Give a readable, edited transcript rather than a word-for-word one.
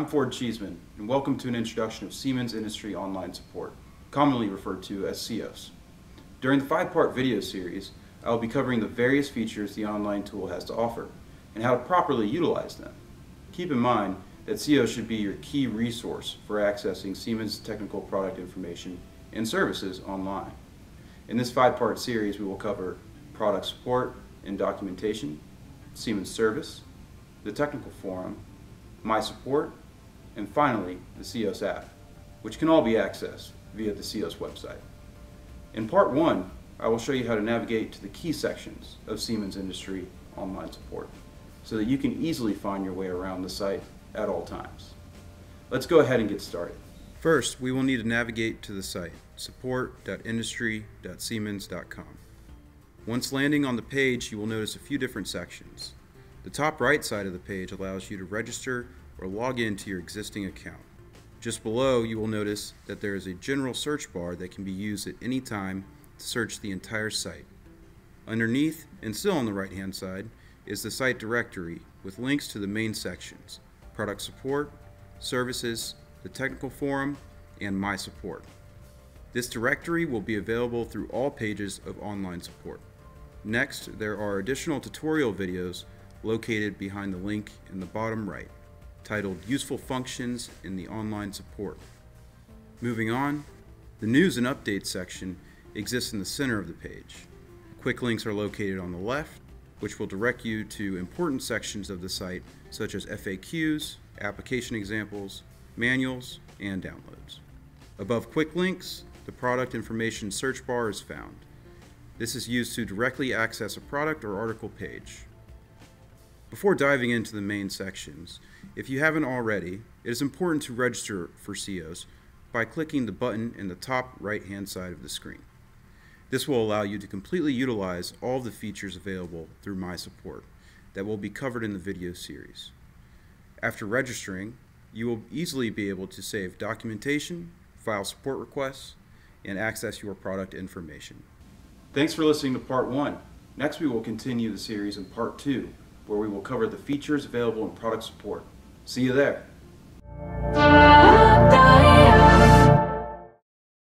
I'm Ford Cheeseman, and welcome to an introduction of Siemens Industry Online Support, commonly referred to as SIOS. During the 5-part video series, I will be covering the various features the online tool has to offer, and how to properly utilize them. Keep in mind that SIOS should be your key resource for accessing Siemens technical product information and services online. In this 5-part series, we will cover product support and documentation, Siemens service, the technical forum, mySupport, and finally the SIOS app, which can all be accessed via the SIOS website. In part 1, I will show you how to navigate to the key sections of Siemens Industry Online Support so that you can easily find your way around the site at all times. Let's go ahead and get started. First, we will need to navigate to the site support.industry.siemens.com. Once landing on the page, you will notice a few different sections. The top right side of the page allows you to register or log in to your existing account. Just below, you will notice that there is a general search bar that can be used at any time to search the entire site. Underneath, and still on the right-hand side, is the site directory with links to the main sections: product support, services, the technical forum, and My Support. This directory will be available through all pages of online support. Next, there are additional tutorial videos located behind the link in the bottom right, titled Useful Functions in the Online Support. Moving on, the News and Updates section exists in the center of the page. Quick links are located on the left, which will direct you to important sections of the site, such as FAQs, application examples, manuals, and downloads. Above quick links, the product information search bar is found. This is used to directly access a product or article page. Before diving into the main sections, if you haven't already, it is important to register for SIOS by clicking the button in the top right-hand side of the screen. This will allow you to completely utilize all of the features available through My Support that will be covered in the video series. After registering, you will easily be able to save documentation, file support requests, and access your product information. Thanks for listening to part 1. Next, we will continue the series in part 2. Where we will cover the features available in product support. See you there.